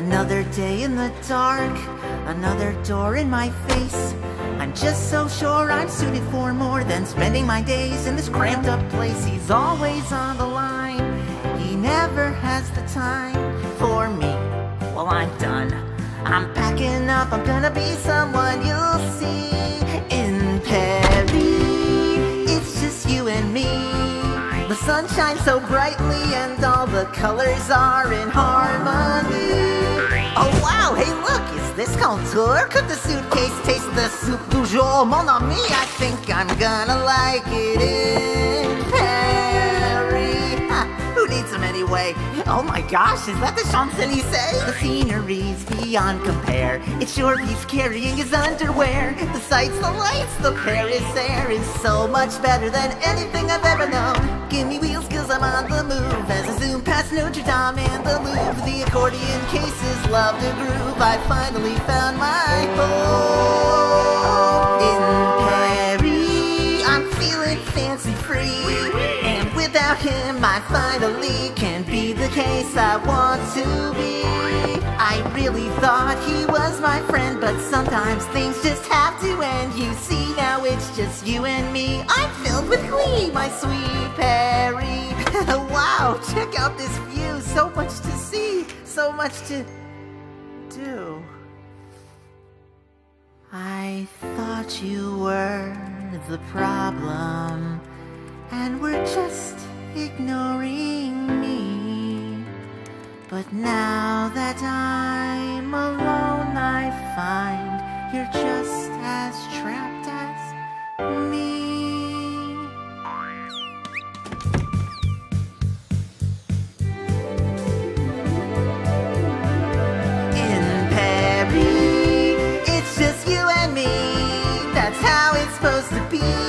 Another day in the dark, another door in my face. I'm just so sure I'm suited for more than spending my days in this cramped up place. He's always on the line, he never has the time for me. Well, I'm done, I'm packing up, I'm gonna be someone you'll see. In Paris, it's just you and me. The sun shines so brightly and all the colors are in harmony. Oh wow, hey look, is this contour? Could the suitcase taste the soup du jour? Mon ami, I think I'm gonna like it in Paris. Who needs them anyway? Oh my gosh, is that the Champs-Élysées? The scenery's beyond compare. It's sure he's carrying his underwear. The sights, the lights, the Paris air is so much better than anything I've ever known. Give me wheels cause I'm on the move. As I zoom past Notre Dame and the Louvre, the accordion cases love to groove. I finally found my home in Paris. I'm feeling fancy free. And without him I finally can be the case I want to be. I really thought he was my friend, but sometimes things just have to end. You see, now it's just you and me. I'm filled with glee, my sweet Paris. Wow, check out this view. So much to see, so much to do. I thought you were the problem and were just ignoring me. But now that I'm alone, I find you're just as trapped as me.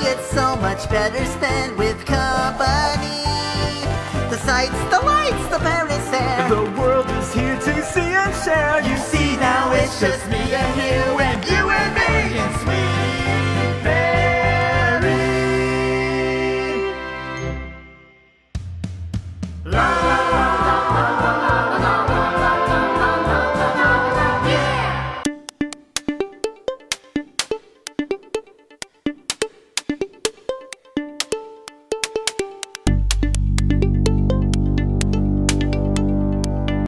It's so much better spent with company. The sights, the lights, the Paris air. The world is here to see and share. You see, now it's just me